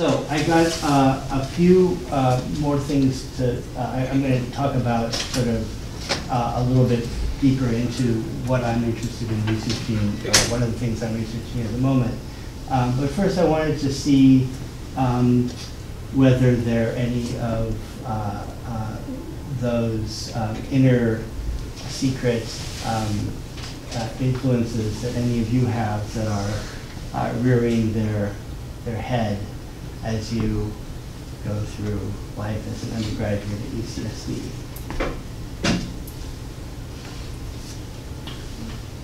So I got a few more things to, I'm going to talk about sort of a little bit deeper into what I'm interested in researching, one of the things I'm researching at the moment. But first I wanted to see whether there are any of those inner secret influences that any of you have that are rearing their head as you go through life as an undergraduate at UCSD.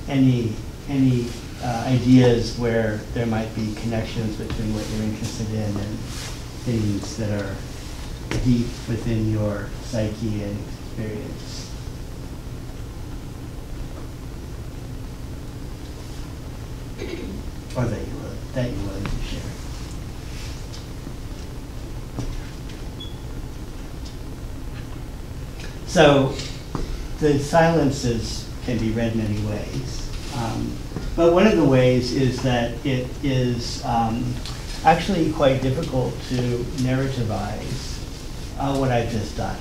Any ideas where there might be connections between what you're interested in and things that are deep within your psyche and experience? Or that you're willing to share. So the silences can be read many ways. But one of the ways is that it is actually quite difficult to narrativize what I've just done.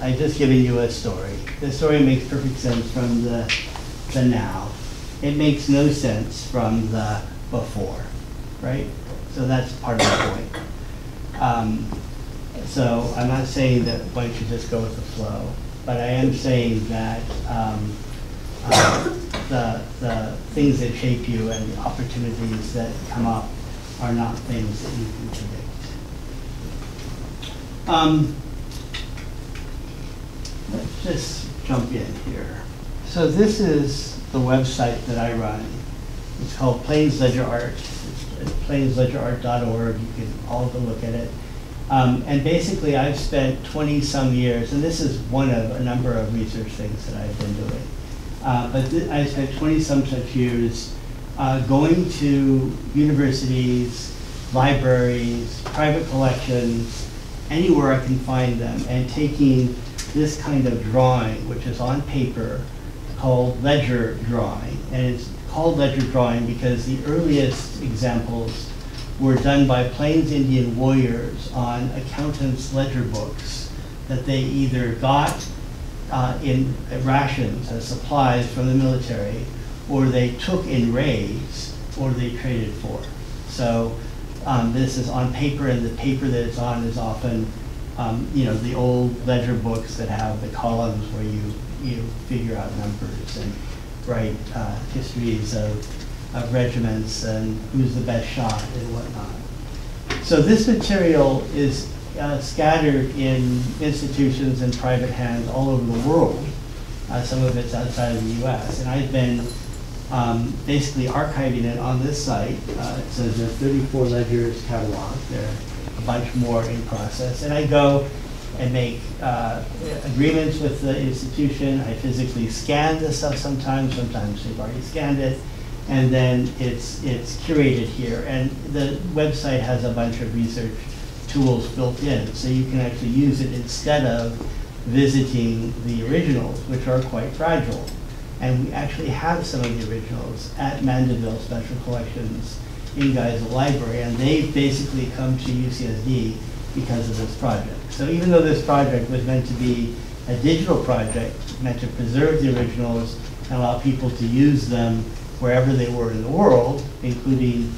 I've just given you a story. The story makes perfect sense from the now. It makes no sense from the before, right? So that's part of the point. So I'm not saying that one should just go with the flow, but I am saying that the things that shape you and the opportunities that come up are not things that you can predict. Let's just jump in here. So this is the website that I run. It's called Plains Ledger Art. It's plainsledgerart.org. You can all go look at it. And basically, I've spent 20-some years, and this is one of a number of research things that I've been doing. But I spent 20-some such years going to universities, libraries, private collections, anywhere I can find them, and taking this kind of drawing, which is on paper, called ledger drawing. And it's called ledger drawing because the earliest examples were done by Plains Indian warriors on accountants' ledger books that they either got in rations as supplies from the military, or they took in raids, or they traded for. So this is on paper, and the paper that it's on is often you know, the old ledger books that have the columns where you figure out numbers and write histories of regiments and who's the best shot and whatnot. So this material is scattered in institutions and private hands all over the world. Some of it's outside of the US. And I've been basically archiving it on this site. It says there's 34 ledgers cataloged. There are a bunch more in process. And I go and make agreements with the institution. I physically scan the stuff sometimes. Sometimes they've already scanned it. And then it's curated here. And the website has a bunch of research tools built in, so you can actually use it instead of visiting the originals, which are quite fragile. And we actually have some of the originals at Mandeville Special Collections in Geisel Library, and they've basically come to UCSD because of this project. So even though this project was meant to be a digital project, meant to preserve the originals and allow people to use them wherever they were in the world, including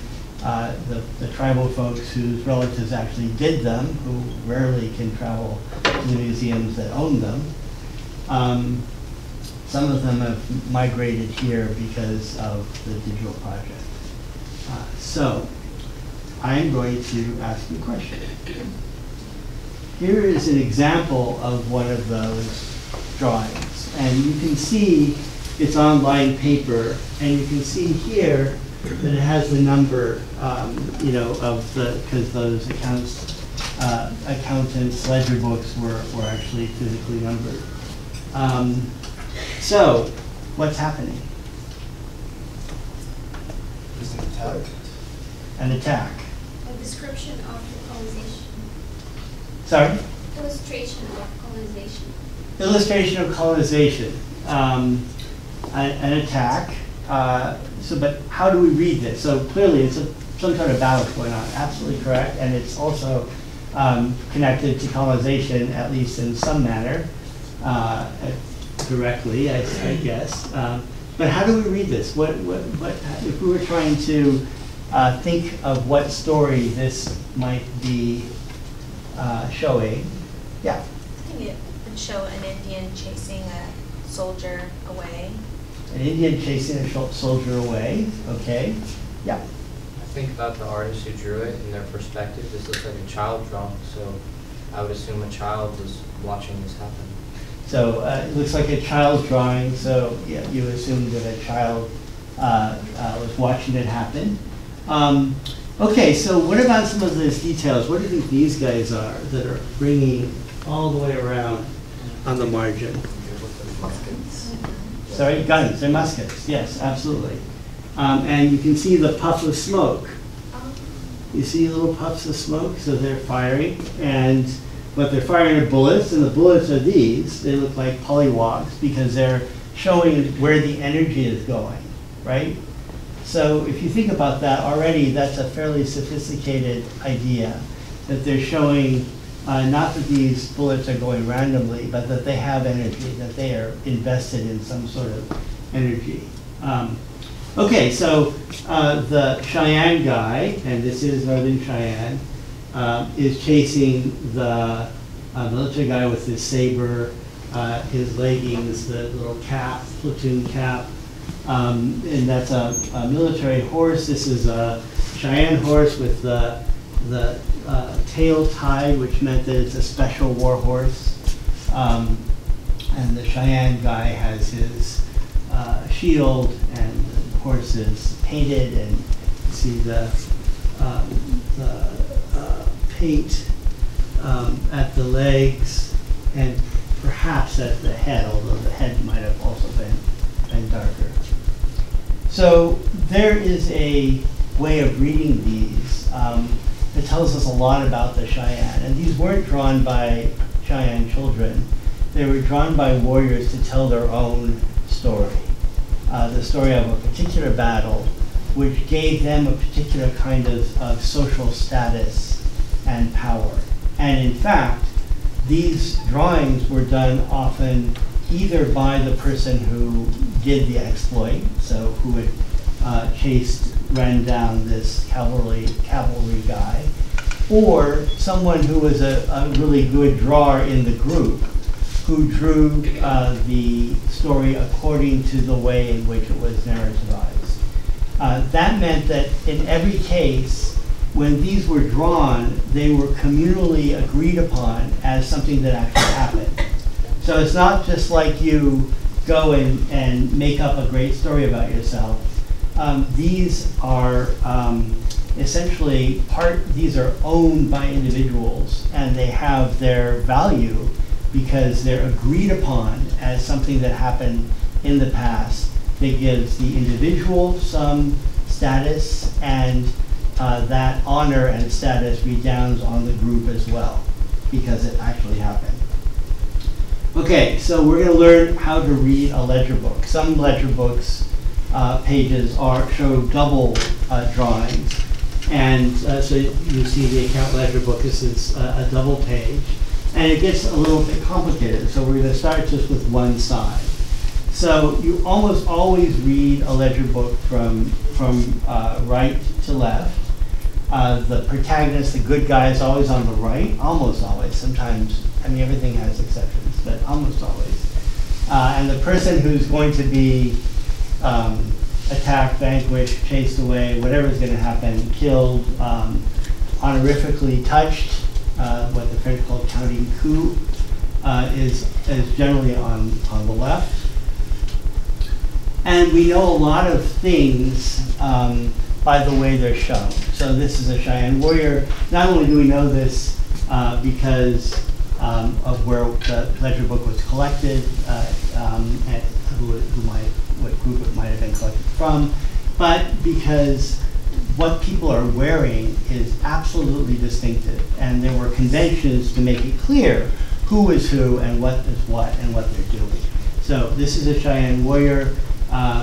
the tribal folks whose relatives actually did them, who rarely can travel to the museums that own them. Some of them have migrated here because of the digital project. So I'm going to ask you a question. Here is an example of one of those drawings. And you can see it's on lined paper, and you can see here that it has the number, you know, of the, because those accountants' ledger books were actually physically numbered. So, what's happening? It's an attack. An attack. A description of the colonization. Sorry? Illustration of colonization. Illustration of colonization. An attack. So, but how do we read this? So clearly, it's a some sort of battle going on. Absolutely correct. And it's also connected to colonization, at least in some manner, directly, I guess. But how do we read this? What if we were trying to think of what story this might be showing? Yeah. I think it would show an Indian chasing a soldier away. An Indian chasing a soldier away. Okay. Yeah. I think about the artist who drew it and their perspective. This looks like a child drawing, so I would assume a child was watching this happen. So it looks like a child's drawing, so yeah, you assume that a child was watching it happen. Okay, so what about some of those details? What do you think these guys are that are bringing all the way around on the margin? Muskets. Sorry, guns, they're muskets, yes, absolutely. And you can see the puff of smoke. You see little puffs of smoke, so they're firing, and what they're firing are bullets, and the bullets are these. They look like pollywogs because they're showing where the energy is going, right? So if you think about that already, that's a fairly sophisticated idea, that they're showing not that these bullets are going randomly, but that they have energy, that they are invested in some sort of energy. Okay, so the Cheyenne guy, and this is Northern Cheyenne, is chasing the military guy with his saber, his leggings, the little cap, platoon cap, and that's a military horse. This is a Cheyenne horse with the tail tied, which meant that it's a special war horse. And the Cheyenne guy has his shield, and the horse is painted, and you see the paint at the legs and perhaps at the head, although the head might have also been darker. So there is a way of reading these that tells us a lot about the Cheyenne. And these weren't drawn by Cheyenne children. They were drawn by warriors to tell their own story, the story of a particular battle, which gave them a particular kind of social status and power. And in fact, these drawings were done often either by the person who did the exploit, so who had ran down this cavalry guy, or someone who was a really good drawer in the group who drew the story according to the way in which it was narrativized. That meant that in every case, when these were drawn, they were communally agreed upon as something that actually happened. So it's not just like you go and make up a great story about yourself. These are essentially these are owned by individuals, and they have their value because they're agreed upon as something that happened in the past. That gives the individual some status, and that honor and status redounds on the group as well, because it actually happened. Okay, so we're going to learn how to read a ledger book. Some ledger books pages show double drawings, and so you see the account ledger book. This is a double page, and it gets a little bit complicated. So we're going to start just with one side. So you almost always read a ledger book from right to left. The protagonist, the good guy, is always on the right, almost always. Sometimes, I mean, everything has exceptions, but almost always. And the person who's going to be attacked, vanquished, chased away, whatever's going to happen, killed, honorifically touched, what the French call counting coup, is generally on the left. And we know a lot of things by the way they're shown. So this is a Cheyenne warrior. Not only do we know this because of where the ledger book was collected, and what group it might have been collected from, but because what people are wearing is absolutely distinctive. And there were conventions to make it clear who is who and what is what and what they're doing. So this is a Cheyenne warrior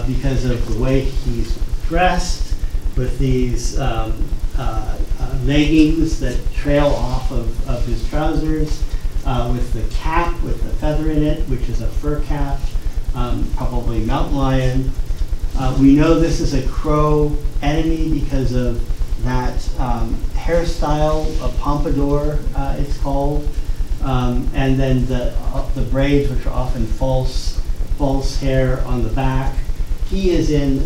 because of the way he's dressed with these leggings that trail off of his trousers, with the cap with the feather in it, which is a fur cap, probably mountain lion. We know this is a crow enemy because of that hairstyle, a pompadour, it's called, and then the braids, which are often false hair on the back. He is in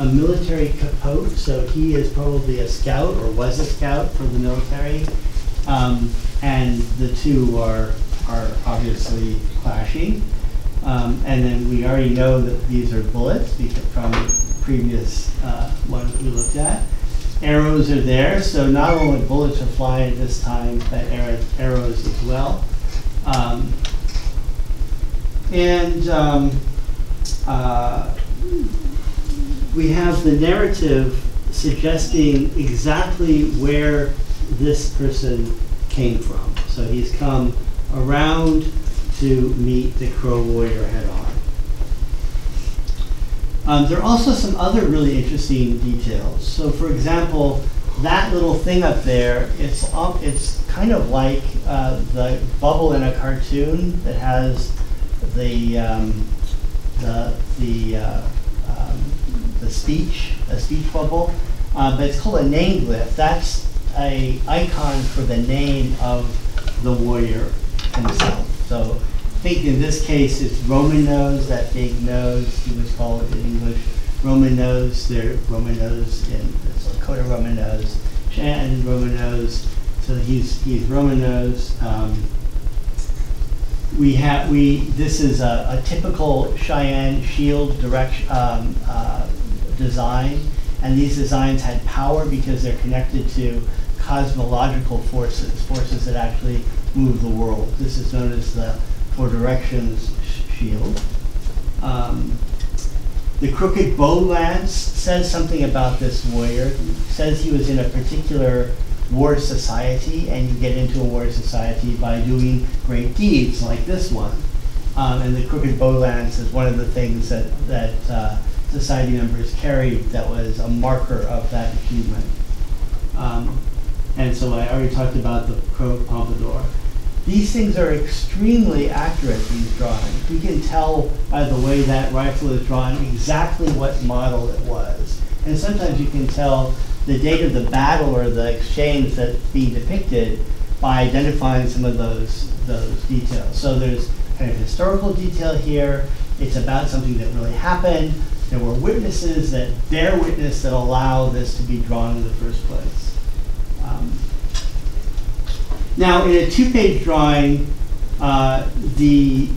a military capote, so he is probably a scout or was a scout for the military, and the two are obviously clashing. And then we already know that these are bullets from the previous one that we looked at. Arrows are there, so not only bullets are flying at this time, but arrows as well. We have the narrative suggesting exactly where this person came from. So he's come around to meet the Crow warrior head on. There are also some other really interesting details. So for example, that little thing up there, it's kind of like the bubble in a cartoon that has a speech bubble, but it's called a name glyph. That's an icon for the name of the warrior himself. So I think in this case it's Roman nose, that big nose, he was called in English Roman nose. They're Roman nose in Lakota Roman nose, Shan Roman nose. So he's Roman nose. This is a typical Cheyenne shield design, and these designs had power because they're connected to cosmological forces that actually move the world. This is known as the Four Directions shield. The Crooked Bow Lance says something about this warrior. It says he was in a particular war society, and you get into a war society by doing great deeds like this one. And the Crooked Bow Lance is one of the things that society members carried that was a marker of that achievement. And so I already talked about the crow pompadour. These things are extremely accurate, these drawings. We can tell by the way that rifle is drawn exactly what model it was. And sometimes you can tell the date of the battle or the exchange that's being depicted by identifying some of those details. So there's kind of historical detail here. It's about something that really happened. There were witnesses that bear witness that allow this to be drawn in the first place. Now, in a two-page drawing, the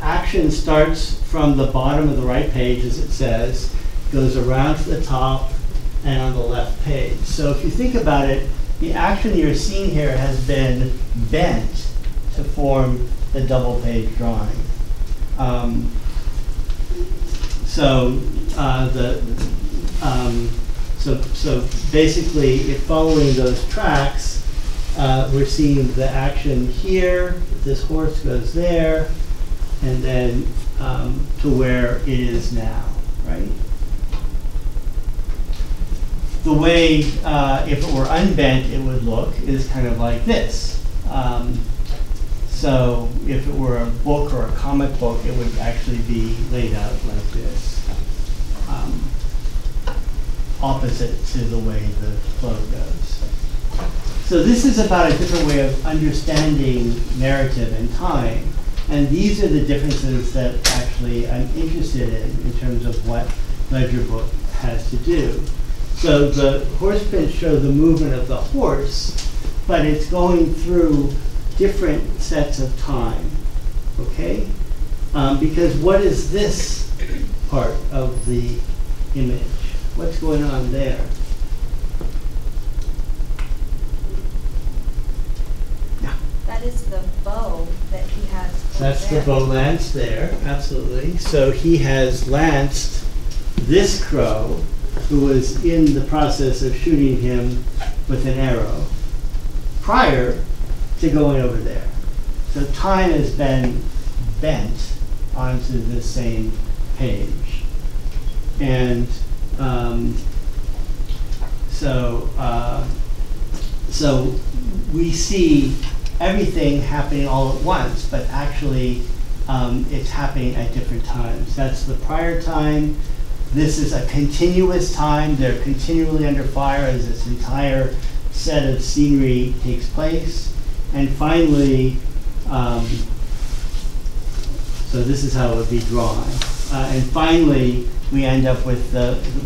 action starts from the bottom of the right page, as it says, goes around to the top, and on the left page. So if you think about it, the action you're seeing here has been bent to form the double page drawing. So basically, if following those tracks, we're seeing the action here, this horse goes there, and then to where it is now, right? The way, if it were unbent, it would look is kind of like this. So if it were a book or a comic book, it would actually be laid out like this, opposite to the way the flow goes. So this is about a different way of understanding narrative and time. And these are the differences that actually I'm interested in terms of what Ledger Book has to do. So the horse prints show the movement of the horse, but it's going through different sets of time, okay? Because what is this part of the image? What's going on there? Yeah. That is the bow that he has. That's the bow lance there, absolutely. So he has lanced this crow who was in the process of shooting him with an arrow prior to going over there. So time has been bent onto this same page. And So, so we see everything happening all at once, but actually it's happening at different times. That's the prior time. This is a continuous time. They're continually under fire as this entire set of scenery takes place. And finally, so this is how it would be drawn. And finally, we end up with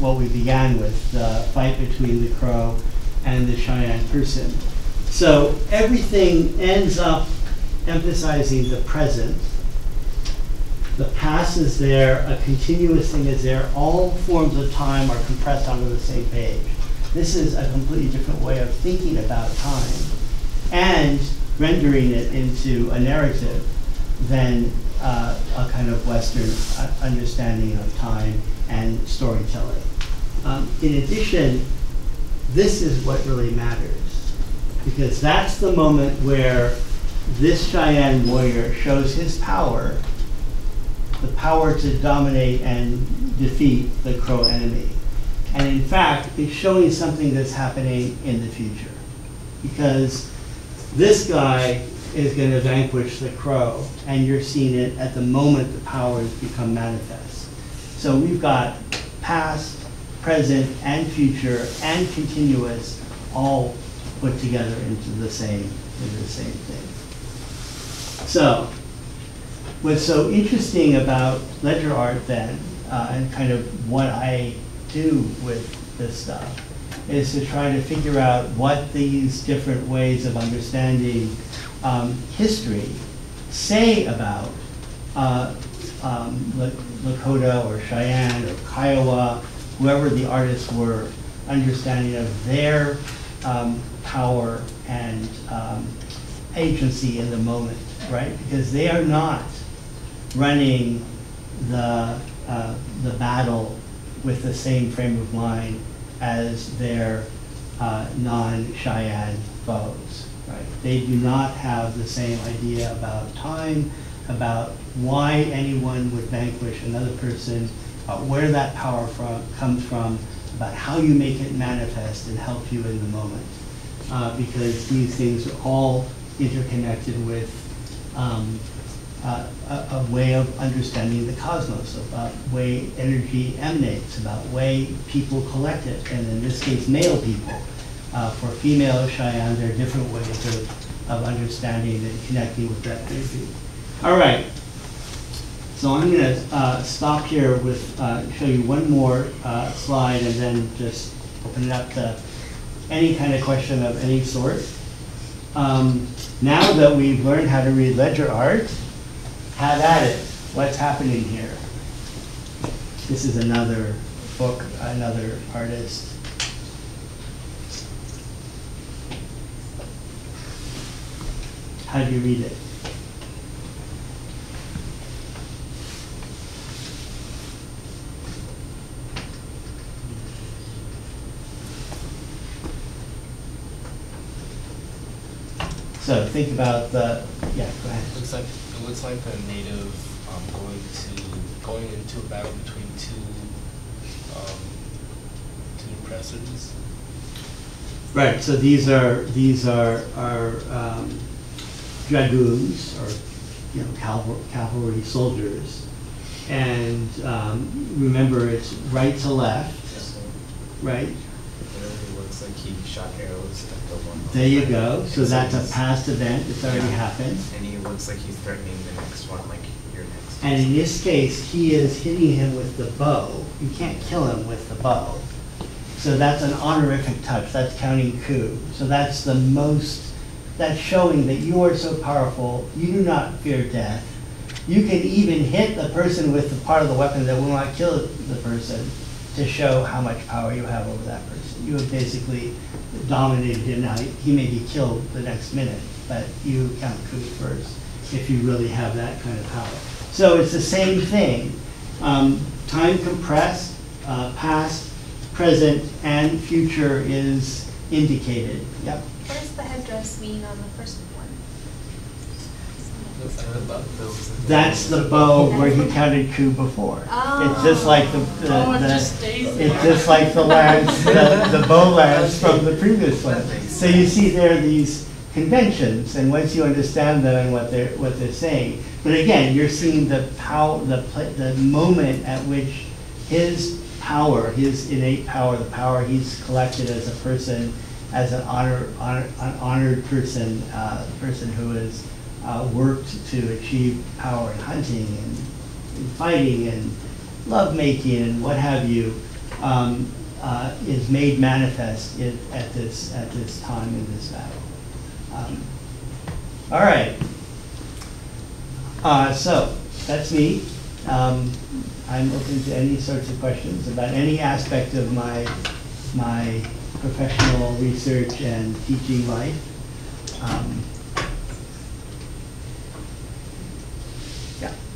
what we began with, the fight between the Crow and the Cheyenne person. So everything ends up emphasizing the present. The past is there, a continuous thing is there. All forms of time are compressed onto the same page. This is a completely different way of thinking about time and rendering it into a narrative than a kind of Western understanding of time and storytelling. In addition, this is what really matters, because that's the moment where this Cheyenne warrior shows his power, the power to dominate and defeat the Crow enemy. And in fact, it's showing something that's happening in the future, because this guy is going to vanquish the Crow, and you're seeing it at the moment the powers become manifest. So we've got past, present, and future, and continuous, all put together into the same thing. So what's so interesting about ledger art then, and kind of what I do with this stuff, is to try to figure out what these different ways of understanding history say about Lakota or Cheyenne or Kiowa, whoever the artists were, understanding of their power and agency in the moment, right? Because they are not running the battle with the same frame of mind as their non-Cheyenne foes. Right. They do not have the same idea about time, about why anyone would vanquish another person, about where that power comes from, about how you make it manifest and help you in the moment. Because these things are all interconnected with a way of understanding the cosmos, about way energy emanates, about way people collect it, and in this case, male people. For female Cheyenne, there are different ways of understanding and connecting with that energy. All right, so I'm going to stop here with show you one more slide, and then just open it up to any kind of question of any sort. Now that we've learned how to read ledger art, have at it. What's happening here? This is another book, another artist. How do you read it? So think about the, yeah, go ahead. It looks like a native going into a battle between two oppressors. Right. So these are dragoons, or you know, cavalry soldiers, and remember it's right to left, right? It looks like he shot arrows at the one. There you go. So that's a past event. It's already happened. And he looks like he's threatening the next one, like your next. And in this case, he is hitting him with the bow. You can't kill him with the bow. So that's an honorific touch. That's counting coup. So that's the most. That's showing that you are so powerful, you do not fear death. You can even hit the person with the part of the weapon that will not kill the person to show how much power you have over that person. You have basically dominated him. Now, he may be killed the next minute, but you count coup first if you really have that kind of power. So it's the same thing. Time compressed, past, present, and future is indicated. Yep. What does the headdress mean on the first one? That's the bow where he counted coup before. Oh. It's just like the lance, the bow lance from the previous one. So you see there are these conventions, and once you understand them and what they're saying, but again you're seeing the moment at which his power, his innate power, the power he's collected as a person, as an honored person, the person who is. Worked to achieve power in hunting and fighting and lovemaking and what have you, is made manifest at this time in this battle. All right. So that's me. I'm open to any sorts of questions about any aspect of my professional research and teaching life.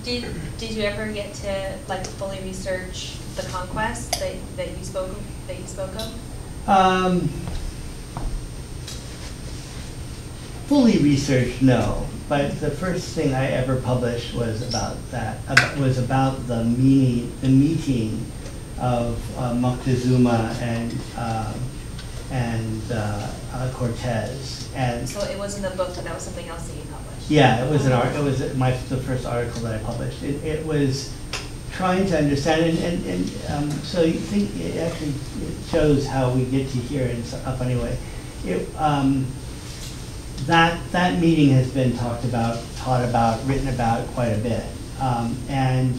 Did you ever get to like fully research the conquest that you spoke of? Fully researched, no. But the first thing I ever published was about that. Was about the meeting of Moctezuma and Cortés. And so it wasn't a book, but that was something else that you published. Yeah, it was an art. It was the first article that I published. It was trying to understand, so you think it actually shows how we get to here in a funny way. That meeting has been taught about, written about quite a bit, and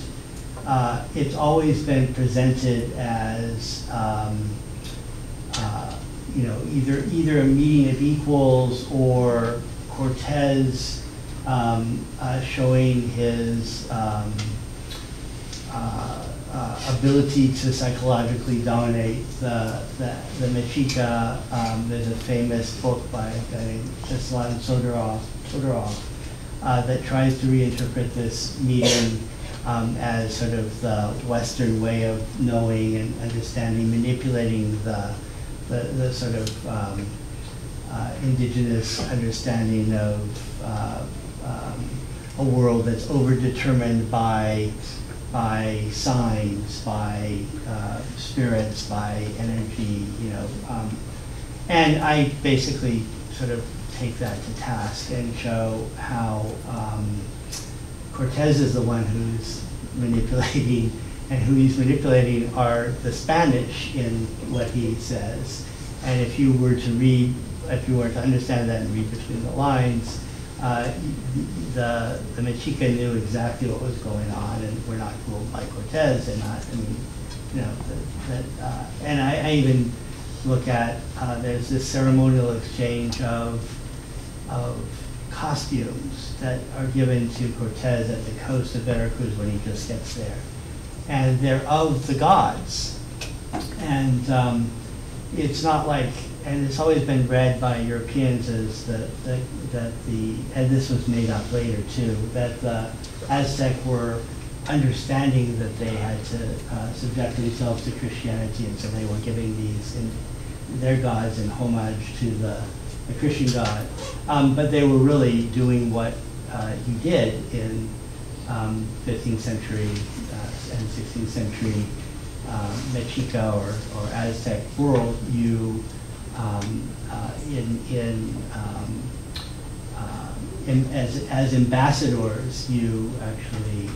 it's always been presented as. You know, either a meeting of equals or Cortés showing his ability to psychologically dominate the Mexica. There's a famous book by a guy named Tzvetan Todorov that tries to reinterpret this meeting as sort of the Western way of knowing and understanding, manipulating the sort of indigenous understanding of a world that's overdetermined by signs, by spirits, by energy, you know. And I basically sort of take that to task and show how Cortés is the one who's manipulating. And who he's manipulating are the Spanish in what he says. And if you were to understand that and read between the lines, the Mexica knew exactly what was going on, and we're not fooled by Cortés. And I even look at there's this ceremonial exchange of costumes that are given to Cortés at the coast of Veracruz when he just gets there. And they're of the gods, and it's not like, and it's always been read by Europeans as that the and this was made up later too, that the Aztec were understanding that they had to subject themselves to Christianity, and so they were giving these their gods in homage to the Christian god, but they were really doing what he did in 15th century. And 16th century Mexica or Aztec world, you as ambassadors, you actually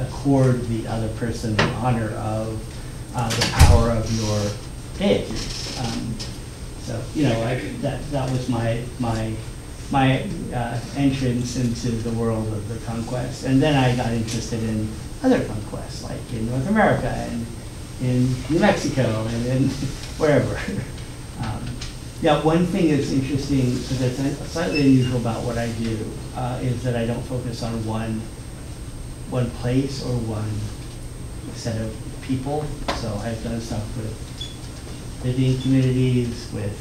accord the other person the honor of the power of your deities. So you know, that was my entrance into the world of the conquest, and then I got interested in other conquests, like in North America and in New Mexico and in wherever. Yeah, one thing that's interesting, so that's slightly unusual about what I do, is that I don't focus on one place or one set of people. So I've done stuff with Indian communities, with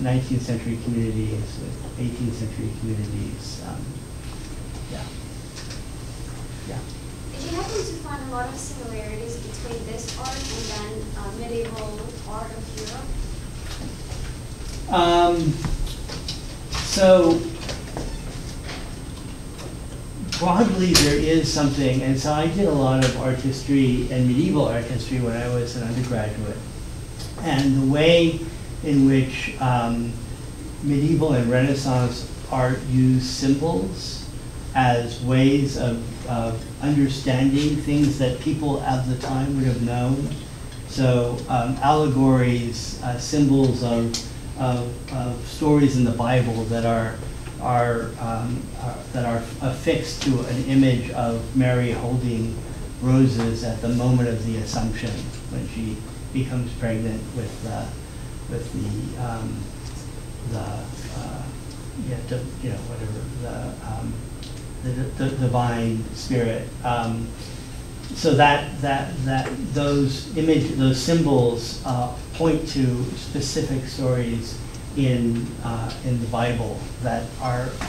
19th century communities, with 18th century communities. Did you happen to find a lot of similarities between this art and then medieval art of Europe? So broadly there is something, and so I did a lot of art history and medieval art history when I was an undergraduate. And the way in which medieval and Renaissance art used symbols as ways of understanding things that people at the time would have known. So allegories, symbols of stories in the Bible that are affixed to an image of Mary holding roses at the moment of the Assumption, when she becomes pregnant with the divine spirit. So those symbols point to specific stories in the Bible that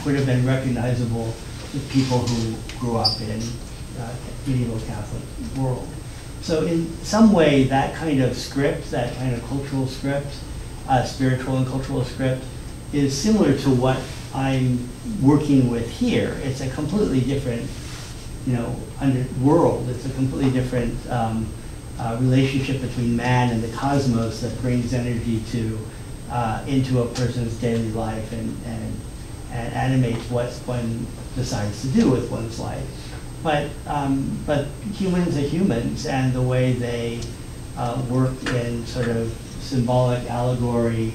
would have been recognizable to people who grew up in medieval Catholic world. So in some way, that kind of script, that kind of cultural script, spiritual and cultural script, is similar to what I'm working with here. It's a completely different, world. It's a completely different relationship between man and the cosmos that brings energy into a person's daily life and animates what one decides to do with one's life. But humans are humans, and the way they work in sort of symbolic allegory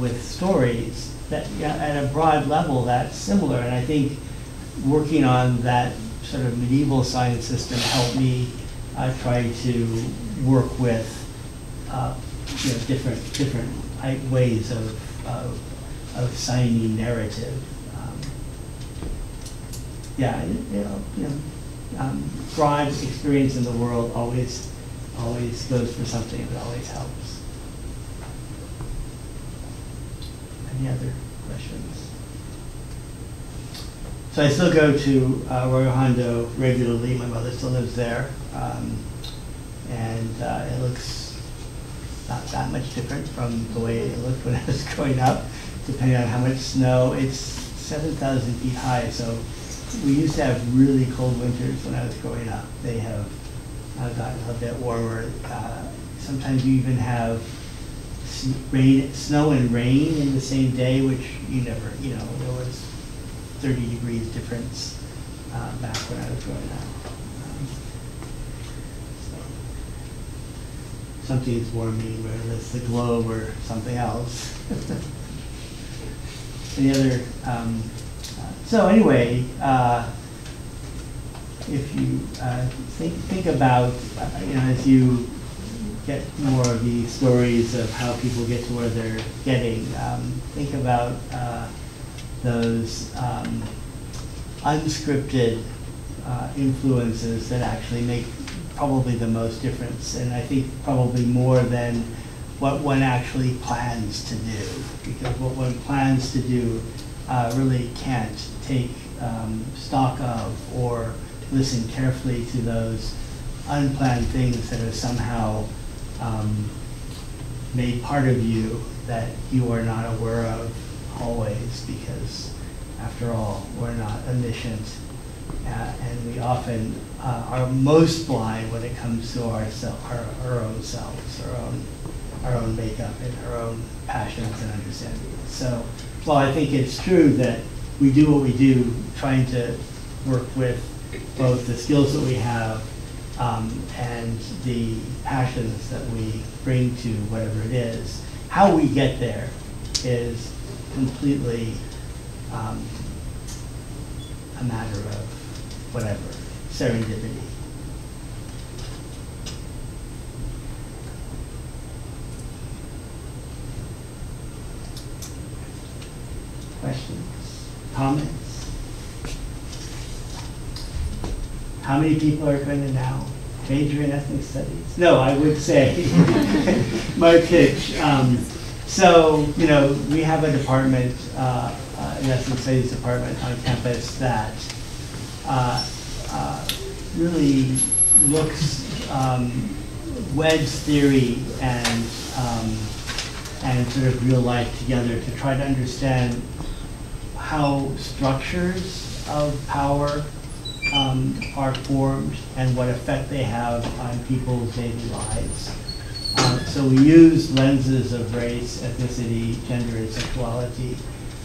with stories, that at a broad level that's similar. And I think working on that sort of medieval science system helped me try to work with different ways of signing narrative. Broad experience in the world always goes for something. It always helps. Any other questions? So I still go to Royo Hondo regularly. My mother still lives there, and it looks not that much different from the way it looked when I was growing up, depending on how much snow. It's 7,000 feet high, so we used to have really cold winters when I was growing up. They have gotten a bit warmer. Sometimes you even have snow and rain in the same day, which you never, there was 30 degrees difference back when I was growing up. So something is warming, whether it's the globe or something else. Any other? So anyway, if you think about, as you get more of the stories of how people get to where they're getting, think about those unscripted influences that actually make probably the most difference, and I think probably more than what one actually plans to do, because what one plans to do really can't take stock of or listen carefully to those unplanned things that are somehow made part of you that you are not aware of always, because after all, we're not omniscient, and we often are most blind when it comes to our own selves, our own makeup and our own passions and understanding. So, well, I think it's true that we do what we do, trying to work with both the skills that we have and the passions that we bring to whatever it is. How we get there is completely a matter of whatever, serendipity. Questions? Comments? How many people are going to now major in ethnic studies? No, I would say my pitch. We have a department, an ethnic studies department on campus that really looks wedge theory and sort of real life together to try to understand how structures of power art forms and what effect they have on people's daily lives. So we use lenses of race, ethnicity, gender, and sexuality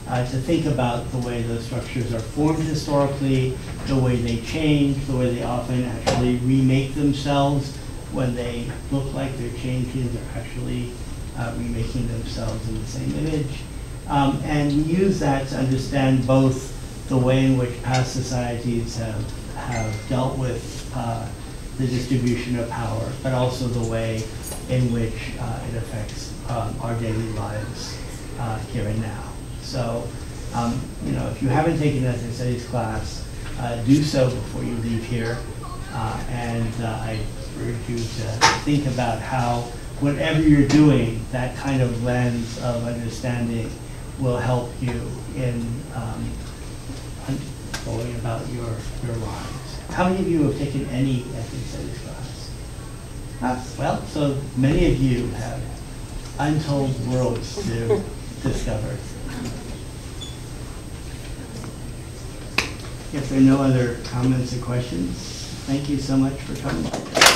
to think about the way those structures are formed historically, the way they change, the way they often actually remake themselves when they look like they're changing, they're actually remaking themselves in the same image. And we use that to understand both the way in which past societies have dealt with the distribution of power, but also the way in which it affects our daily lives here and now. So, you know, if you haven't taken an ethnic studies class, do so before you leave here. And I urge you to think about how, whatever you're doing, that kind of lens of understanding will help you in going about your lives. How many of you have taken any ethnic studies class? Well, so many of you have untold worlds to discover. If there are no other comments or questions, thank you so much for coming.